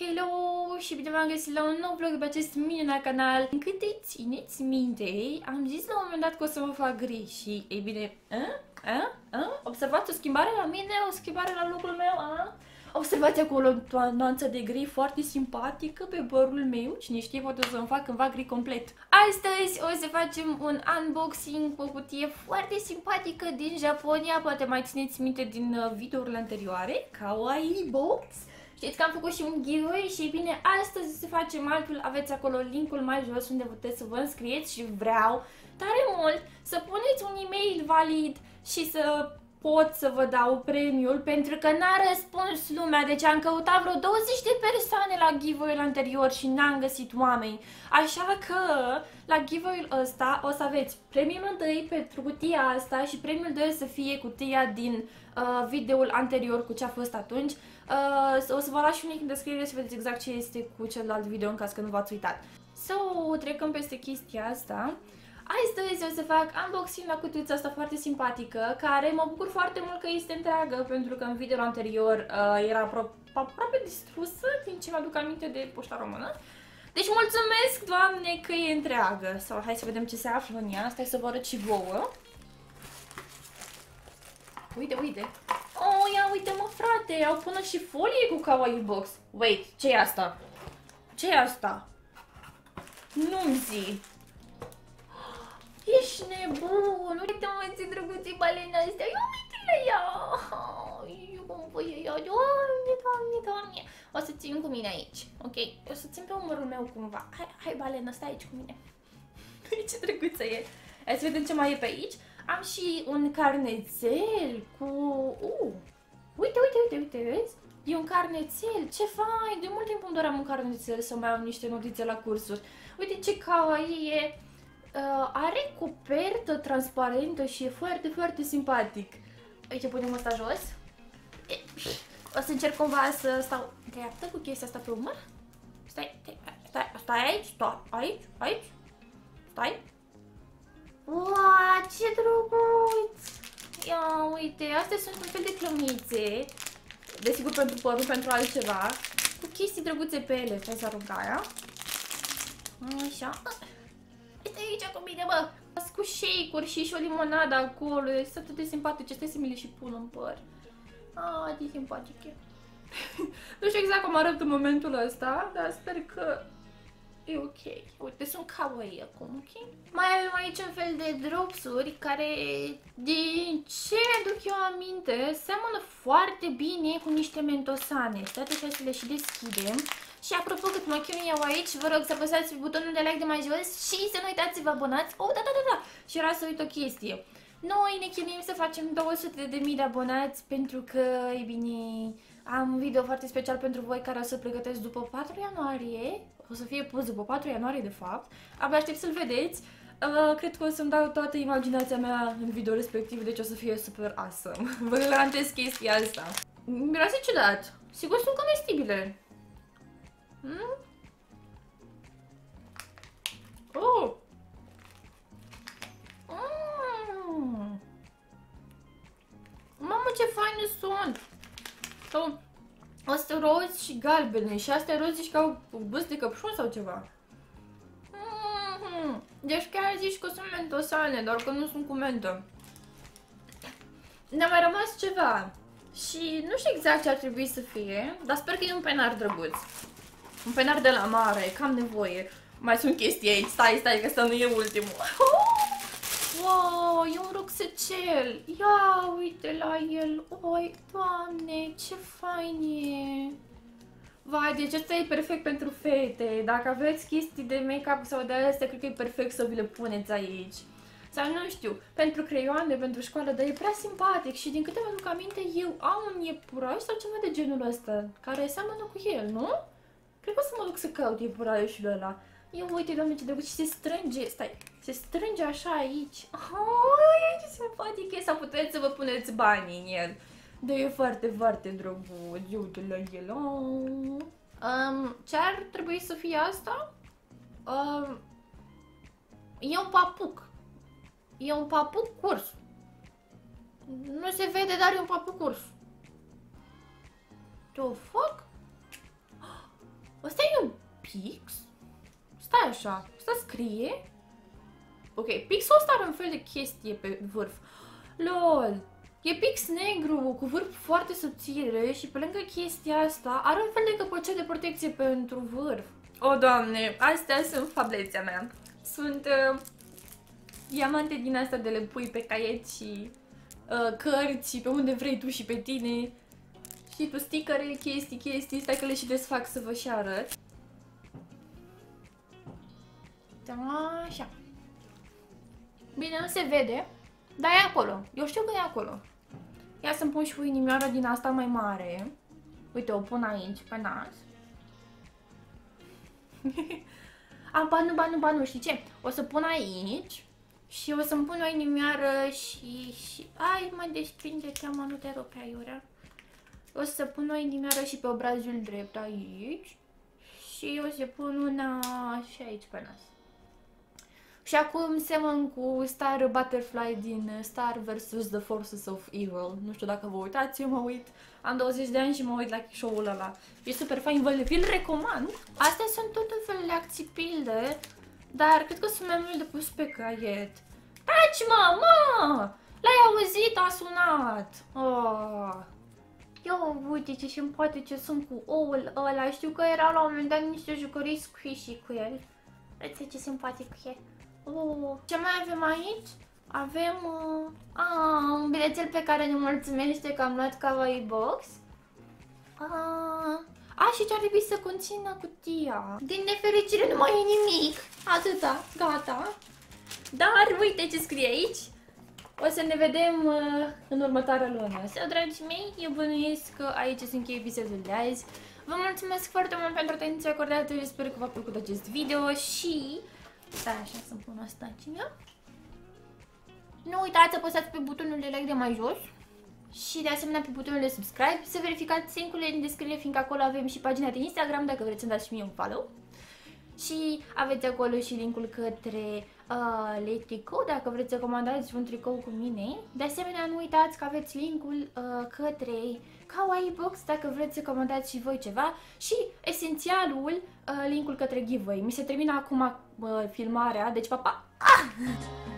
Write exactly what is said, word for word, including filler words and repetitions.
Hello și bine v-am găsit la un nou vlog pe acest minunat canal. În câte țineți minte, am zis la un moment dat că o să mă fac griji și, ei bine, a? A? A? Observați o schimbare la mine, o schimbare la locul meu, a? Observați acolo o nuanță de gri foarte simpatică pe părul meu. Cine știe, poate o să-mi fac cândva gri complet. Astăzi o să facem un unboxing cu o cutie foarte simpatică din Japonia. Poate mai țineți minte din videourile anterioare. Kawaii Box. Știți că am făcut și un giveaway și, bine, astăzi o să facem altul. Aveți acolo linkul mai jos unde puteți să vă înscrieți și vreau tare mult să puneți un e-mail valid și să pot să vă dau premiul, pentru că n-a răspuns lumea, deci am căutat vreo douăzeci de persoane la giveaway-ul anterior și n-am găsit oameni. Așa că la giveaway-ul ăsta o să aveți premiul întâi pentru cutia asta și premiul doi o să fie cutia din uh, videoul anterior cu ce a fost atunci. Uh, o să vă las și un link în descriere să vedeți exact ce este cu celălalt video în caz că nu v-ați uitat. So, trecăm peste chestia asta. Astăzi o să fac unboxing la cutiuța asta foarte simpatică, care mă bucur foarte mult că este întreagă, pentru că în videoul anterior uh, era apro aproape distrusă, din ce mi-aduc aminte, de poșta română. Deci mulțumesc, Doamne, că e întreagă. Sau hai să vedem ce se află în ea. Stai să vă arăt și vouă. Uite, uite. Oh, ia uite-mă, frate, au până și folie cu Kawaii Box. Wait, ce e asta? ce e asta? Nu-mi zi. Ești nebun! Uite-mă ce drăguții balena astea! Ia uite la ea! Eu cum voi ia! Doamne, doamne, doamne! O să țin cu mine aici, ok? O să țin pe umărul meu cumva. Hai, hai balena, stai aici cu mine! Ce drăguță e! Hai să vedem ce mai e pe aici. Am și un carnețel cu... Uh, uite, uite, uite, uite, vezi? E un carnețel! Ce fain! De mult timp îmi doream un carnețel să mai am niște notițe la cursuri. Uite ce kawaii e! Uh, are copertă transparentă și e foarte, foarte simpatic. Uite, punem asta jos. E, o să încerc cumva să stau dreaptă cu chestia asta pe umăr. Stai, stai, stai aici, stai, aici, aici, stai. Uau, ce drăguț! Ia, uite, astea sunt un fel de clămițe. Desigur pentru părul, pentru altceva. Cu chestii drăguțe pe ele. Stai să arunc aia. Așa. Aici cu mine, bă! Cu shake-uri și și o limonadă acolo. Este atât de simpatice. Stai să mi le și pun în păr. Ah, ce simpatic e. Nu știu exact cum arăt în momentul ăsta, dar sper că e ok. Uite, sunt kawaii acum, ok? Mai avem aici un fel de dropsuri care, din ce mi-aduc eu aminte, seamănă foarte bine cu niște mentosane. Stai așa să le și deschidem. Și apropo, cât mă chem eu aici, vă rog să apăsați pe butonul de like de mai jos și să nu uitați să vă abonați. Oh, da, da, da, da! Și era să uit o chestie. Noi ne chinuim să facem două sute de mii de abonați pentru că, e bine, am un video foarte special pentru voi care o să pregătesc după patru ianuarie. O să fie pus după patru ianuarie, de fapt. Abia aștept să-l vedeți. Uh, cred că o să-mi dau toată imaginația mea în video respectiv, deci o să fie super awesome. Vă garantez chestia asta. Miroase ciudat. Sigur sunt comestibile. Mm? Oh! Mm. Mamă, ce faine sunt! Sau, astea roz și galbene și astea roz și ca au bâs de căpșun sau ceva. Mm. Deci chiar zici că sunt mentosane, doar că nu sunt cu mentă. Ne-a mai rămas ceva și nu știu exact ce ar trebui să fie, dar sper că e un penar drăguț. Un penar de la mare, că am nevoie. Mai sunt chestii aici, stai, stai, că asta nu e ultimul. Wow, e un rucsăcel. Ia uite la el. Oi, Doamne, ce fain e. Vai, deci asta e perfect pentru fete. Dacă aveți chestii de make-up sau de astea, cred că e perfect să vi le puneți aici. Sau nu știu, pentru creioane, pentru școală, dar e prea simpatic și din câte mă duc aminte, eu am un iepuraș sau ceva de genul ăsta, care seamănă cu el, nu? Cred că o să mă duc să caut iepurașul ăla. Eu uite, Doamne, ce drăguț, și se strânge, stai, se strânge așa aici. Ai, ce simpatic e, sau puteți să vă puneți banii în el. Da, e foarte, foarte drăguț, uite la el. Um, ce ar trebui să fie asta? Um, e un papuc. E un papuc curs. Nu se vede, dar e un papuc curs. Ce-o fac? Ăsta e un pix? Stai așa, ăsta scrie? Ok, pixul ăsta are un fel de chestie pe vârf. LOL! E pix negru, cu vârf foarte subțire și pe lângă chestia asta are un fel de căpăcel de protecție pentru vârf. O, Doamne, astea sunt fablețea mea. Sunt uh, diamante din asta de le pui pe caiet și uh, cărți și pe unde vrei tu și pe tine. Și tu sticăre, chestii, chestii, stai că le și desfac să vă și arăt. Așa. Bine, nu se vede, dar e acolo. Eu știu că e acolo. Ia să-mi pun și o inimioară din asta mai mare. Uite, o pun aici, pe nas. Am banu, banu, banu, știi ce? O să pun aici și o să-mi pun o inimioară și... și... Ai, mă desprinde teama, nu te rog pe aiurea. O să pun o inimioară și pe obrazul drept aici. Și o să pun una și aici pe nas. Și acum semăn cu Star Butterfly din Star versus The Forces of Evil. Nu știu dacă vă uitați, eu mă uit. Am douăzeci de ani și mă uit la show-ul ăla. E super fain, vă vi-l recomand. Astea sunt tot un fel de acții pilde, dar cred că sunt mai mult de pus pe caiet. Taci, mă, mă! L-ai auzit, a sunat! Oh. Eu, uite ce și-mi poate ce sunt cu oul ăla. Știu că erau la un moment dat niște jucării squishy cu el. Uite ce simpatic e. Oh. Ce mai avem aici? Avem uh, ah, un bilețel pe care ne mulțumește că am luat Kawaii Box. Ah. ah, și ce ar trebui să conțină cutia? Din nefericire nu mai e nimic. Atâta, gata. Dar uite ce scrie aici. O să ne vedem uh, în următoarea lună. Sau, dragii mei, eu bănuiesc că aici se încheie episodul de azi. Vă mulțumesc foarte mult pentru atenția acordată. Eu sper că v-a plăcut acest video și... stai așa să-mi pun asta cine. Nu uitați să apăsați pe butonul de like de mai jos și de asemenea pe butonul de subscribe. Să verificați link-urile din descriere, fiindcă acolo avem și pagina de Instagram, dacă vreți să-mi dați și mie un follow. Și aveți acolo și linkul către uh, le tricou, dacă vreți să comandați un tricou cu mine. De asemenea, nu uitați că aveți linkul uh, către Kawaii Box, dacă vreți să comandați și voi ceva. Și esențialul, uh, linkul către giveaway. Mi se termină acum uh, filmarea, deci pa, pa! Ah!